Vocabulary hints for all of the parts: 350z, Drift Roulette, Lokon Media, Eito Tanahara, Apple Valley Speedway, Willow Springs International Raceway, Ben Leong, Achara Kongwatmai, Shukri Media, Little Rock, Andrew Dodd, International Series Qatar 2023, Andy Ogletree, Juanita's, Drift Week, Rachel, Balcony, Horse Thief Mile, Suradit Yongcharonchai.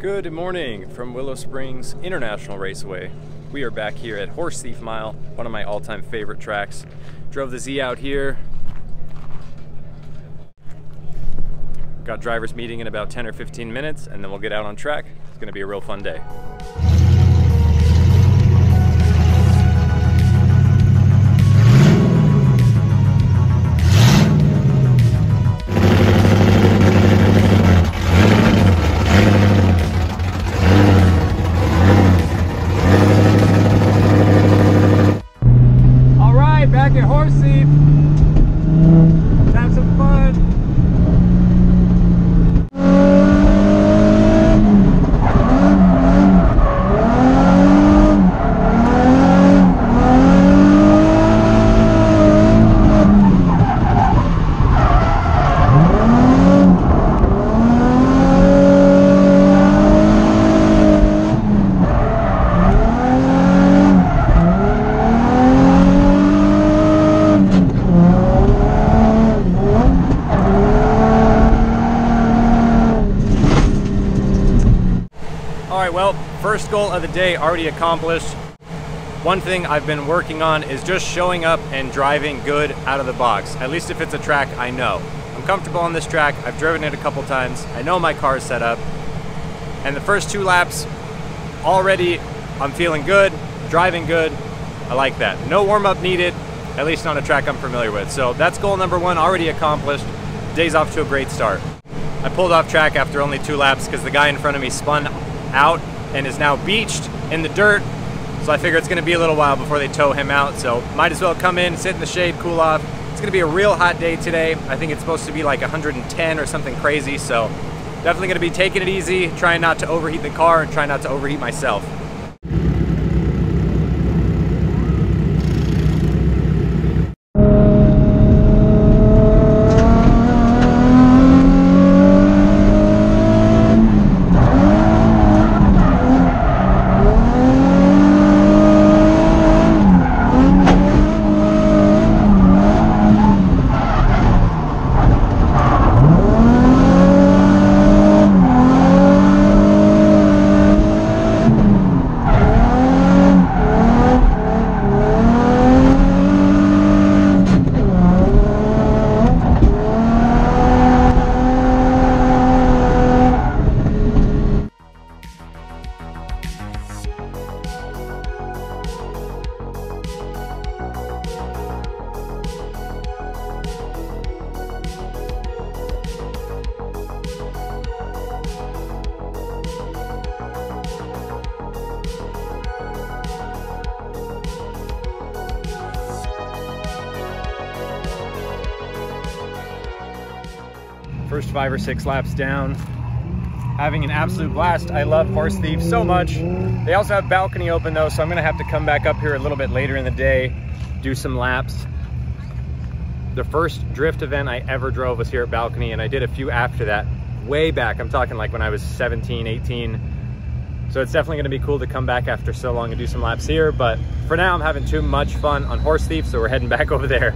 Good morning from Willow Springs International Raceway. We are back here at Horse Thief Mile, one of my all-time favorite tracks. Drove the Z out here. Got driver's meeting in about 10 or 15 minutes, and then we'll get out on track. It's gonna be a real fun day. First goal of the day already accomplished. One thing I've been working on is just showing up and driving good out of the box. At least if it's a track I know. I'm comfortable on this track. I've driven it a couple times. I know my car's set up. And the first two laps, already I'm feeling good, driving good. I like that. No warm-up needed, at least on a track I'm familiar with. So that's goal number one already accomplished. Day's off to a great start. I pulled off track after only two laps because the guy in front of me spun out and is now beached in the dirt. So I figure it's gonna be a little while before they tow him out. So might as well come in, sit in the shade, cool off. It's gonna be a real hot day today. I think it's supposed to be like 110 or something crazy. So definitely gonna be taking it easy, trying not to overheat the car and trying not to overheat myself. First 5 or 6 laps down. Having an absolute blast. I love Horse Thief so much. They also have Balcony open though, so I'm gonna have to come back up here a little bit later in the day, do some laps. The first drift event I ever drove was here at Balcony, and I did a few after that, way back. I'm talking like when I was 17, 18. So it's definitely gonna be cool to come back after so long and do some laps here, but for now I'm having too much fun on Horse Thief, so we're heading back over there.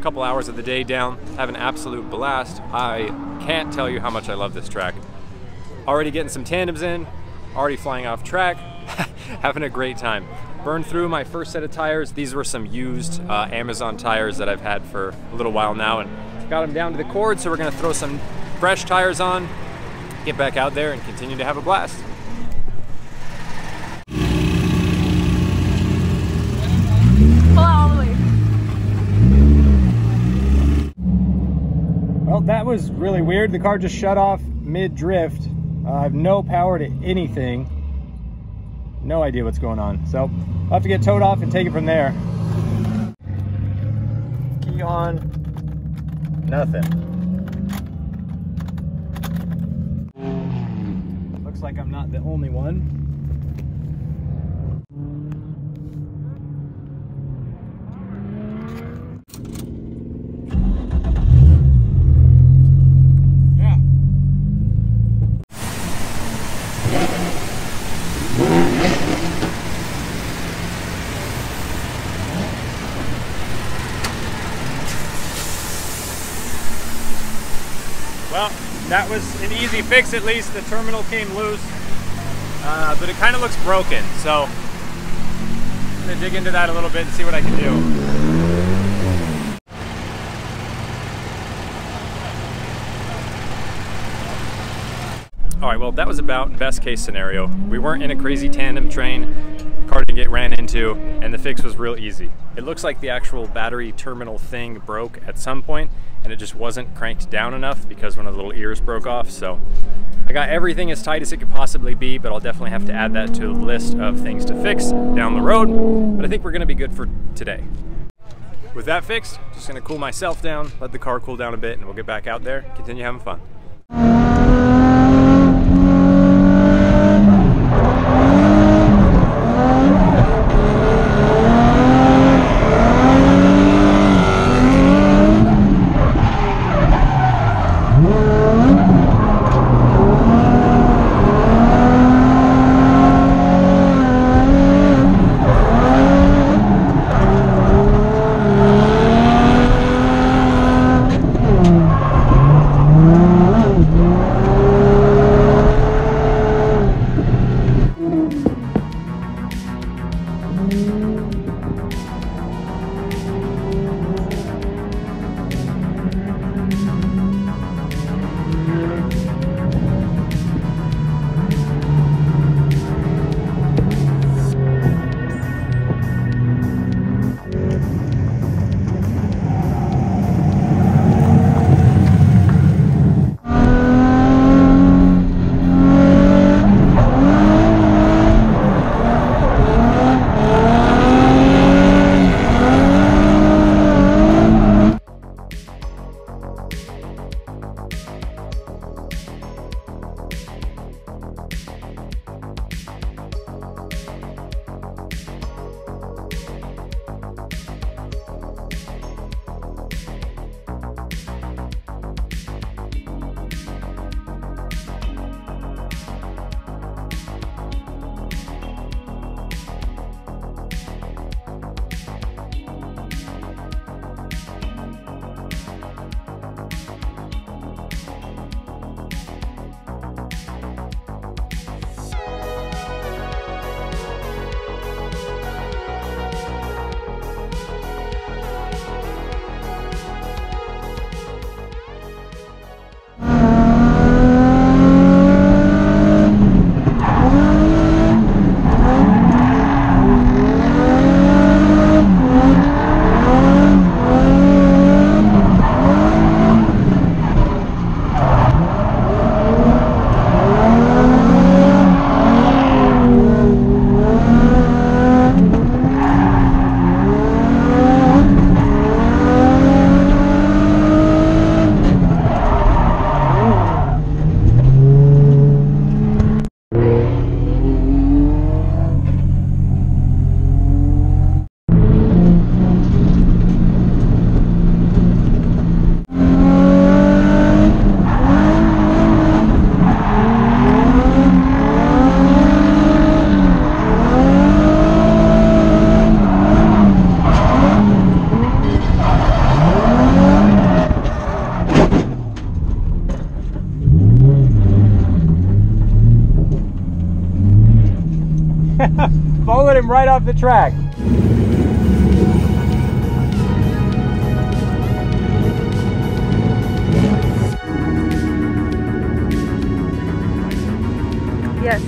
Couple hours of the day down, have an absolute blast. I can't tell you how much I love this track. Already getting some tandems in, already flying off track, having a great time. Burned through my first set of tires. These were some used Amazon tires that I've had for a little while now, and got them down to the cord, so we're gonna throw some fresh tires on, get back out there and continue to have a blast. Well, that was really weird. The car just shut off mid-drift. I have no power to anything. No idea what's going on. So I'll have to get towed off and take it from there. Key on. Nothing. Looks like I'm not the only one. That was an easy fix, at least. The terminal came loose, but it kind of looks broken. So I'm gonna dig into that a little bit and see what I can do. All right, well, that was about best case scenario. We weren't in a crazy tandem train, car didn't get ran into, and the fix was real easy. It looks like the actual battery terminal thing broke at some point, and it just wasn't cranked down enough because one of the little ears broke off. So I got everything as tight as it could possibly be, but I'll definitely have to add that to the list of things to fix down the road. But I think we're gonna be good for today. With that fixed, just gonna cool myself down, let the car cool down a bit, and we'll get back out there, continue having fun. him right off the track. Yes.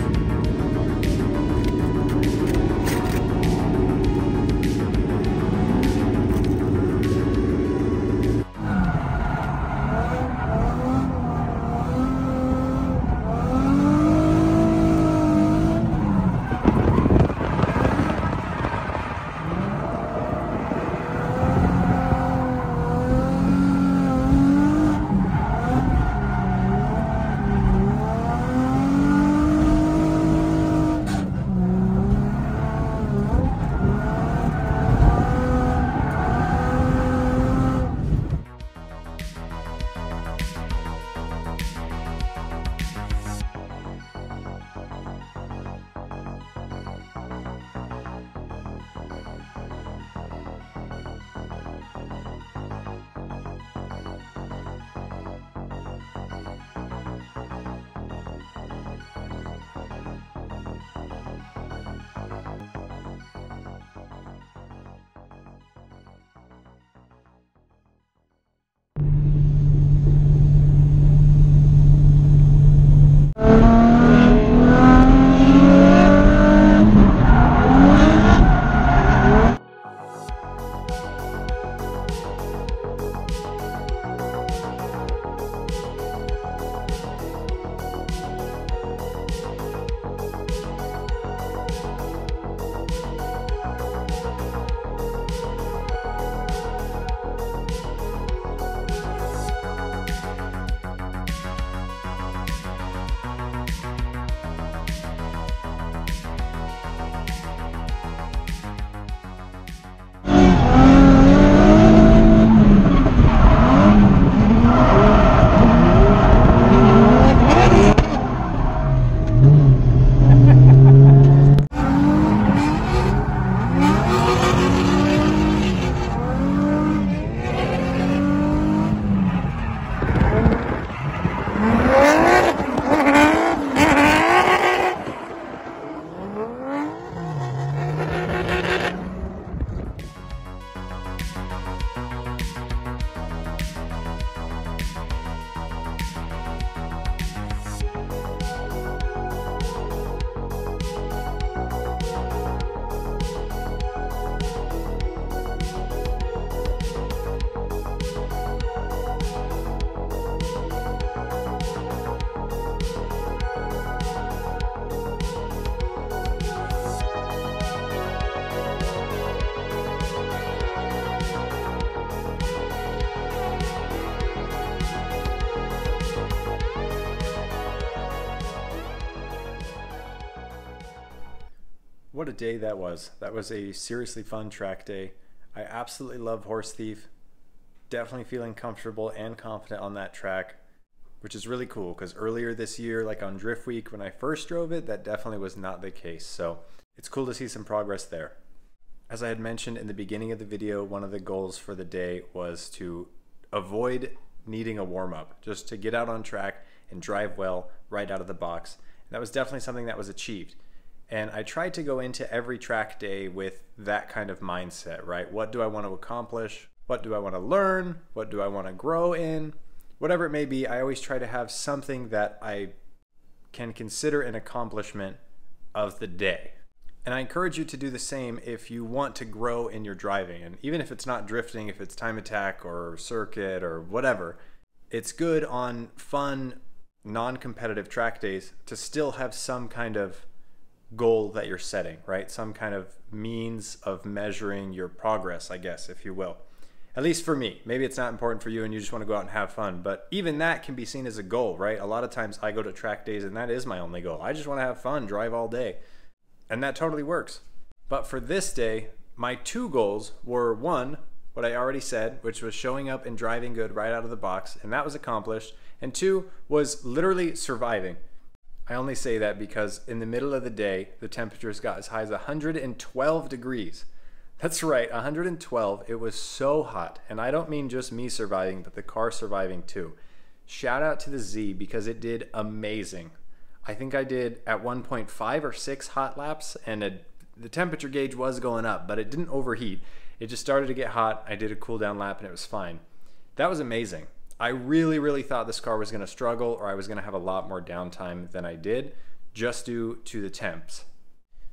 What a day that was. That was a seriously fun track day. I absolutely love Horse Thief. Definitely feeling comfortable and confident on that track, which is really cool because earlier this year, like on Drift Week, when I first drove it, that definitely was not the case. So it's cool to see some progress there. As I had mentioned in the beginning of the video, one of the goals for the day was to avoid needing a warm-up, just to get out on track and drive well right out of the box. And that was definitely something that was achieved. And I tried to go into every track day with that kind of mindset, right? What do I want to accomplish? What do I want to learn? What do I want to grow in? Whatever it may be, I always try to have something that I can consider an accomplishment of the day. And I encourage you to do the same if you want to grow in your driving. And even if it's not drifting, if it's time attack or circuit or whatever, it's good on fun, non-competitive track days to still have some kind of goal that you're setting, right? Some kind of means of measuring your progress, I guess, if you will. At least for me. Maybe it's not important for you and you just want to go out and have fun, but even that can be seen as a goal, right? A lot of times I go to track days and that is my only goal. I just want to have fun, drive all day. And that totally works. But for this day, my two goals were one, what I already said, which was showing up and driving good right out of the box, and that was accomplished. And two was literally surviving. I only say that because in the middle of the day, the temperatures got as high as 112 degrees. That's right, 112. It was so hot. And I don't mean just me surviving, but the car surviving too. Shout out to the Z because it did amazing. I think I did at 1.5 or 6 hot laps and a the temperature gauge was going up, but it didn't overheat. It just started to get hot. I did a cool down lap and it was fine. That was amazing. I really, really thought this car was gonna struggle or I was gonna have a lot more downtime than I did just due to the temps.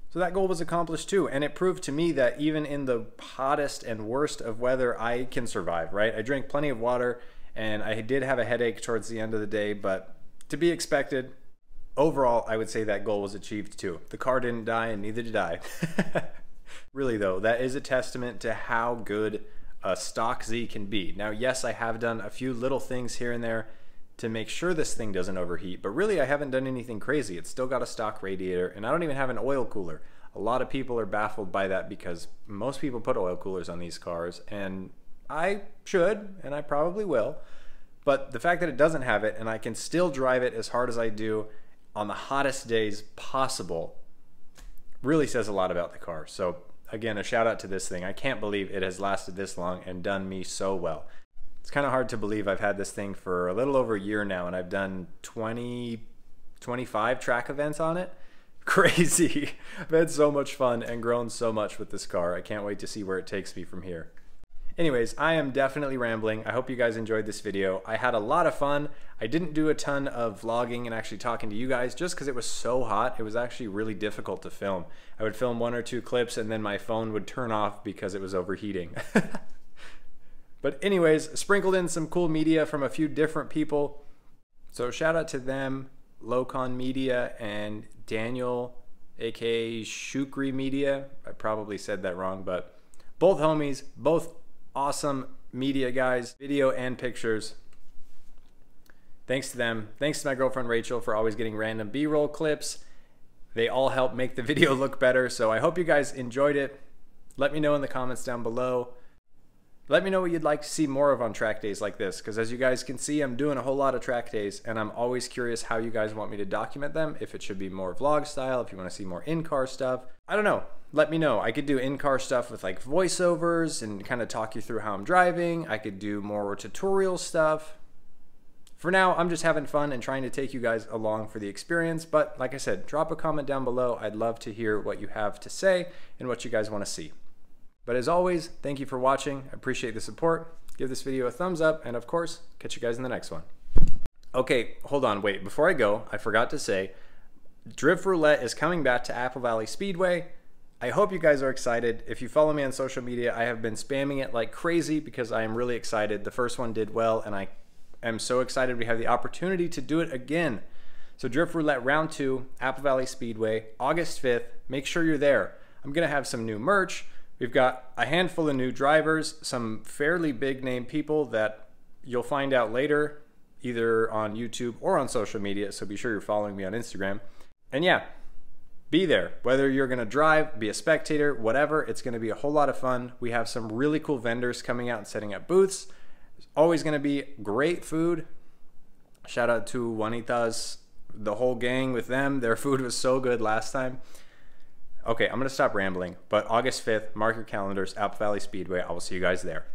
So that goal was accomplished too, and it proved to me that even in the hottest and worst of weather, I can survive, right? I drank plenty of water and I did have a headache towards the end of the day, but to be expected. Overall, I would say that goal was achieved too. The car didn't die and neither did I. Really though, that is a testament to how good a stock Z can be. Now, yes, I have done a few little things here and there to make sure this thing doesn't overheat, but really I haven't done anything crazy. It's still got a stock radiator and I don't even have an oil cooler. A lot of people are baffled by that because most people put oil coolers on these cars, and I should, and I probably will, but the fact that it doesn't have it and I can still drive it as hard as I do on the hottest days possible really says a lot about the car. So again, a shout out to this thing. I can't believe it has lasted this long and done me so well. It's kind of hard to believe I've had this thing for a little over a year now and I've done 25 track events on it. Crazy. I've had so much fun and grown so much with this car. I can't wait to see where it takes me from here. Anyways, I am definitely rambling. I hope you guys enjoyed this video. I had a lot of fun. I didn't do a ton of vlogging and actually talking to you guys just because it was so hot. It was actually really difficult to film. I would film one or two clips and then my phone would turn off because it was overheating. But anyways, sprinkled in some cool media from a few different people. So shout out to them, Lokon Media and Daniel, aka Shukri Media. I probably said that wrong, but both homies, both awesome media guys, video and pictures. Thanks to them. Thanks to my girlfriend Rachel for always getting random B-roll clips. They all help make the video look better. So I hope you guys enjoyed it. Let me know in the comments down below. Let me know what you'd like to see more of on track days like this, because as you guys can see, I'm doing a whole lot of track days and I'm always curious how you guys want me to document them. If it should be more vlog style, if you want to see more in-car stuff, I don't know. Let me know. I could do in-car stuff with like voiceovers and kind of talk you through how I'm driving. I could do more tutorial stuff. For now, I'm just having fun and trying to take you guys along for the experience. But like I said, drop a comment down below. I'd love to hear what you have to say and what you guys want to see. But as always, thank you for watching. I appreciate the support. Give this video a thumbs up and of course, catch you guys in the next one. Okay, hold on, wait, before I go, I forgot to say, Drift Roulette is coming back to Apple Valley Speedway. I hope you guys are excited. If you follow me on social media, I have been spamming it like crazy because I am really excited. The first one did well and I am so excited we have the opportunity to do it again. So Drift Roulette Round 2, Apple Valley Speedway, August 5th. Make sure you're there. I'm gonna have some new merch. We've got a handful of new drivers, some fairly big name people that you'll find out later, either on YouTube or on social media, so be sure you're following me on Instagram. And yeah, be there. Whether you're gonna drive, be a spectator, whatever, it's gonna be a whole lot of fun. We have some really cool vendors coming out and setting up booths. There's always gonna be great food. Shout out to Juanita's, the whole gang with them. Their food was so good last time. Okay, I'm gonna stop rambling, but August 5th, mark your calendars, Apple Valley Speedway. I will see you guys there.